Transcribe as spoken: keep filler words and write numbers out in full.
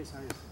Esa es.